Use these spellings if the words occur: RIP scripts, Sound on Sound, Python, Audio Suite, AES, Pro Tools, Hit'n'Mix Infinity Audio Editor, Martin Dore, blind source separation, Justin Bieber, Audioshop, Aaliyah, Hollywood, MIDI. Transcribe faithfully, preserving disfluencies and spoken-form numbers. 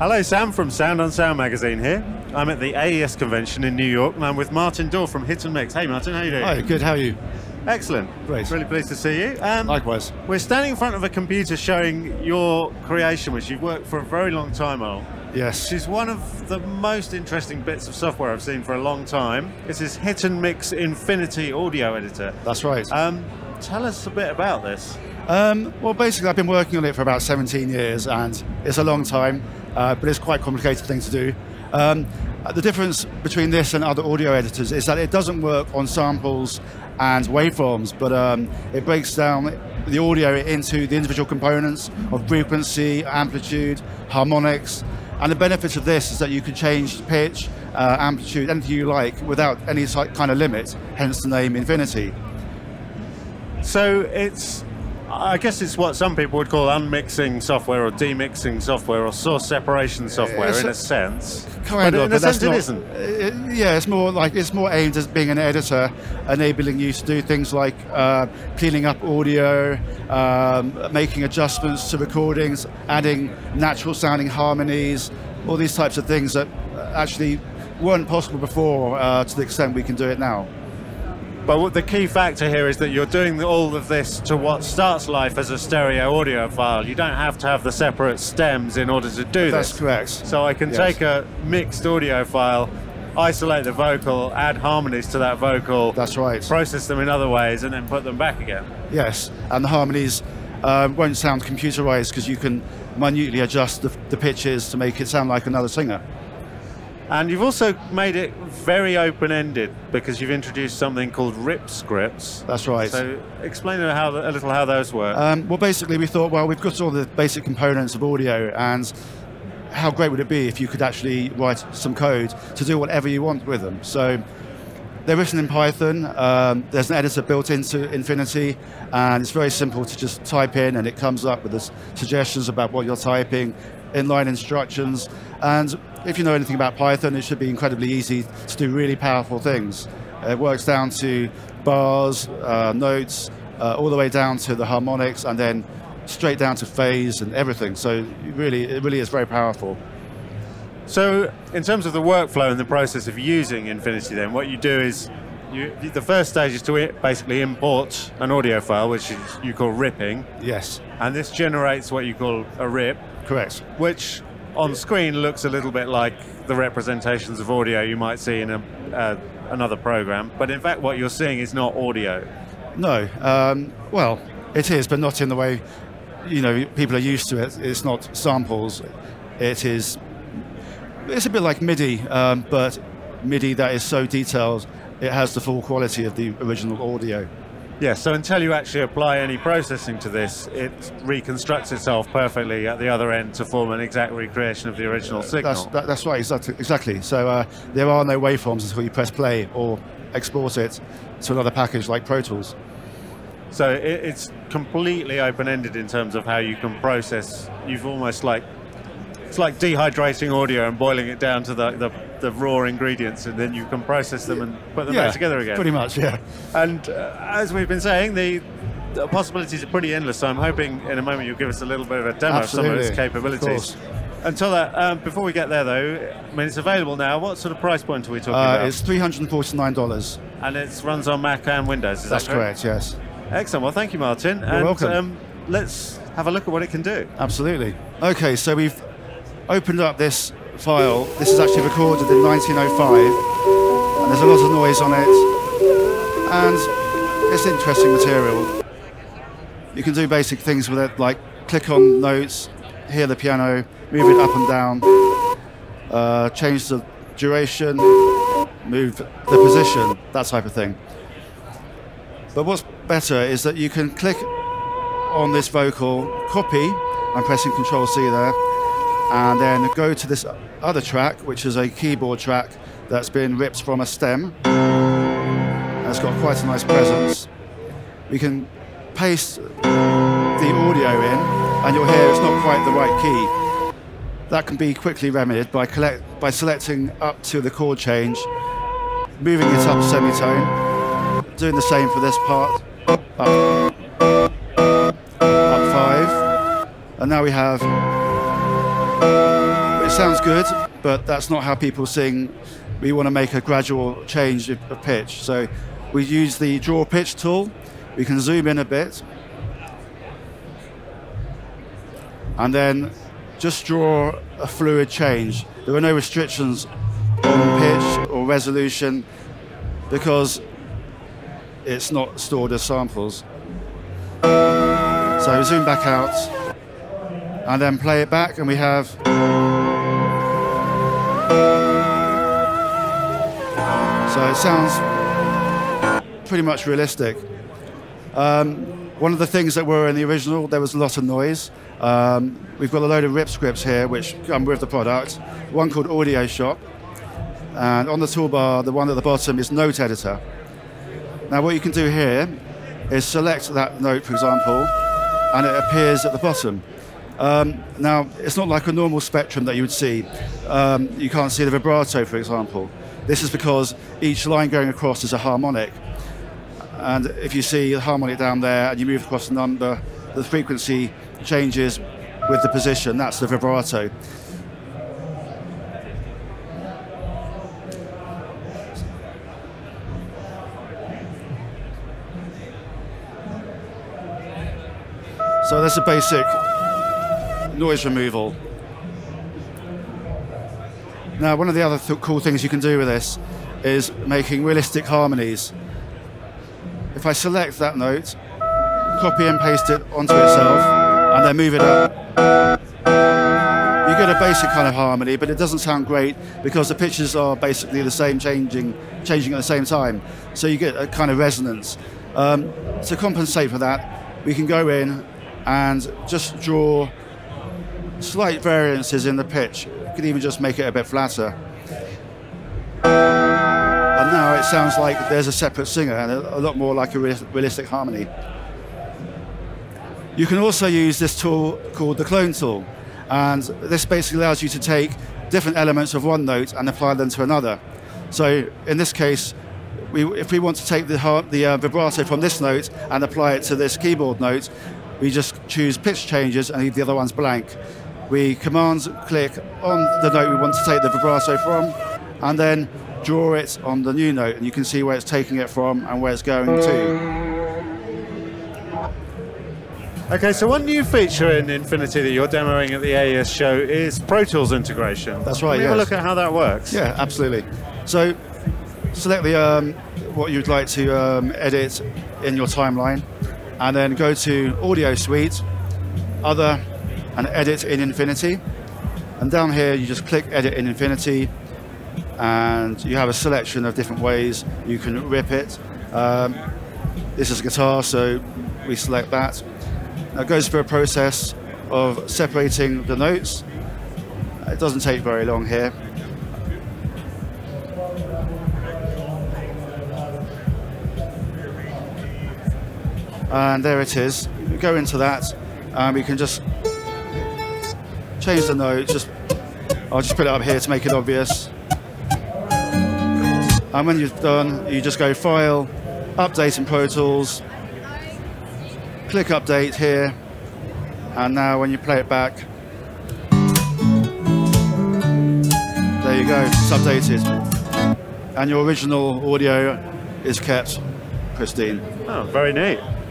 Hello, Sam from Sound on Sound magazine here. I'm at the A E S convention in New York and I'm with Martin Dore from Hit'n'Mix. Hey Martin, how are you doing? Hi, good, how are you? Excellent. Great. Really pleased to see you. Um, Likewise. We're standing in front of a computer showing your creation, which you've worked for a very long time on. Yes. She's one of the most interesting bits of software I've seen for a long time. This is Hit'n'Mix Infinity Audio Editor. That's right. Um, tell us a bit about this. Um, well, basically, I've been working on it for about seventeen years, and it's a long time, uh, but it's quite a complicated thing to do. Um, the difference between this and other audio editors is that it doesn't work on samples and waveforms, but um, it breaks down the audio into the individual components of frequency, amplitude, harmonics, and the benefits of this is that you can change pitch, uh, amplitude, anything you like without any kind of limit, hence the name Infinity. So it's... I guess it's what some people would call unmixing software or demixing software or source separation software it's in a sense. Kind but of, in a but sense not, it isn't. It, yeah, it's more like it's more aimed as being an editor, enabling you to do things like uh, cleaning up audio, um, making adjustments to recordings, adding natural sounding harmonies, all these types of things that actually weren't possible before uh, to the extent we can do it now. But what the key factor here is that you're doing all of this to what starts life as a stereo audio file. You don't have to have the separate stems in order to do That's this. That's correct. So I can yes. take a mixed audio file, isolate the vocal, add harmonies to that vocal. That's right. Process them in other ways and then put them back again. Yes, and the harmonies uh, won't sound computerized because you can minutely adjust the, the pitches to make it sound like another singer. And you've also made it very open-ended because you've introduced something called R I P scripts. That's right. So explain how, a little how those work. Um, well, basically we thought, well, we've got all the basic components of audio, and how great would it be if you could actually write some code to do whatever you want with them. So they're written in Python. Um, there's an editor built into Infinity, and it's very simple to just type in, and it comes up with the suggestions about what you're typing, inline instructions, and if you know anything about Python, it should be incredibly easy to do really powerful things. It works down to bars, uh, notes, uh, all the way down to the harmonics, and then straight down to phase and everything. So it really, it really is very powerful. So in terms of the workflow and the process of using Infinity then, what you do is, you, the first stage is to basically import an audio file, which is, you call ripping. Yes. And this generates what you call a rip. Correct. Which on screen looks a little bit like the representations of audio you might see in a, uh, another program, but in fact what you're seeing is not audio. No, um, well, it is, but not in the way, you know, people are used to it. It's not samples. It is, it's a bit like MIDI, um, but MIDI that is so detailed, it has the full quality of the original audio. Yes, so until you actually apply any processing to this, it reconstructs itself perfectly at the other end to form an exact recreation of the original signal. That's, that, that's right, exactly. So uh, there are no waveforms until you press play or export it to another package like Pro Tools. So it, it's completely open-ended in terms of how you can process. You've almost like, it's like dehydrating audio and boiling it down to the, the, the raw ingredients, and then you can process them and put them yeah, back together again. Pretty much, yeah. And uh, as we've been saying, the, the possibilities are pretty endless, so I'm hoping in a moment you'll give us a little bit of a demo Absolutely. Of some of its capabilities. Of Until that, um, before we get there though, I mean, it's available now. What sort of price point are we talking uh, about? It's three hundred forty-nine dollars. And it runs on Mac and Windows, is That's that correct? That's correct, yes. Excellent, well thank you Martin. You're and, welcome. Um, let's have a look at what it can do. Absolutely. Okay, so we've opened up this file. This is actually recorded in nineteen oh five, and there's a lot of noise on it, and it's interesting material. You can do basic things with it, like click on notes, hear the piano, move it up and down, uh, change the duration, move the position, that type of thing. But what's better is that you can click on this vocal, copy, I'm pressing control C there, and then go to this other track, which is a keyboard track that's been ripped from a stem. And it's got quite a nice presence. We can paste the audio in, and you'll hear it's not quite the right key. That can be quickly remedied by, collect, by selecting up to the chord change, moving it up semitone, doing the same for this part, up, up five, and now we have it sounds good, but that's not how people sing. We want to make a gradual change of pitch. So we use the draw pitch tool. We can zoom in a bit. And then just draw a fluid change. There are no restrictions on pitch or resolution because it's not stored as samples. So zoom back out and then play it back, and we have. So it sounds pretty much realistic. Um, One of the things that were in the original, there was a lot of noise. Um, we've got a load of R I P scripts here, which come with the product. One called Audioshop, and on the toolbar, the one at the bottom is Note Editor. Now what you can do here is select that note, for example, and it appears at the bottom. Um, now, it's not like a normal spectrum that you would see. Um, you can't see the vibrato, for example. This is because each line going across is a harmonic. And if you see the harmonic down there and you move across the number, the frequency changes with the position. That's the vibrato. So that's a basic noise removal. Now, one of the other th- cool things you can do with this is making realistic harmonies. If I select that note, copy and paste it onto itself, and then move it up, you get a basic kind of harmony, but it doesn't sound great because the pitches are basically the same, changing, changing at the same time. So you get a kind of resonance. Um, to compensate for that, we can go in and just draw slight variances in the pitch. You can even just make it a bit flatter. And now it sounds like there's a separate singer and a lot more like a realistic harmony. You can also use this tool called the clone tool. And this basically allows you to take different elements of one note and apply them to another. So in this case, we, if we want to take the, har the uh, vibrato from this note and apply it to this keyboard note, we just choose pitch changes and leave the other ones blank. We command-click on the note we want to take the vibrato from, and then draw it on the new note, and you can see where it's taking it from and where it's going to. Okay, so one new feature in Infinity that you're demoing at the A E S show is Pro Tools integration. That's right, yes. Have a look at how that works. Yeah, absolutely. So select the, um, what you'd like to um, edit in your timeline, and then go to Audio Suite, Other, and Edit in Infinity. And down here, you just click Edit in Infinity, and you have a selection of different ways you can rip it. Um, this is a guitar, so we select that. That goes through a process of separating the notes. It doesn't take very long here. And there it is. We go into that, and we can just change the note. Just, I'll just put it up here to make it obvious. And when you're done, you just go File, Update in Pro Tools, click Update here, and now when you play it back, there you go, it's updated. And your original audio is kept pristine. Oh, very neat.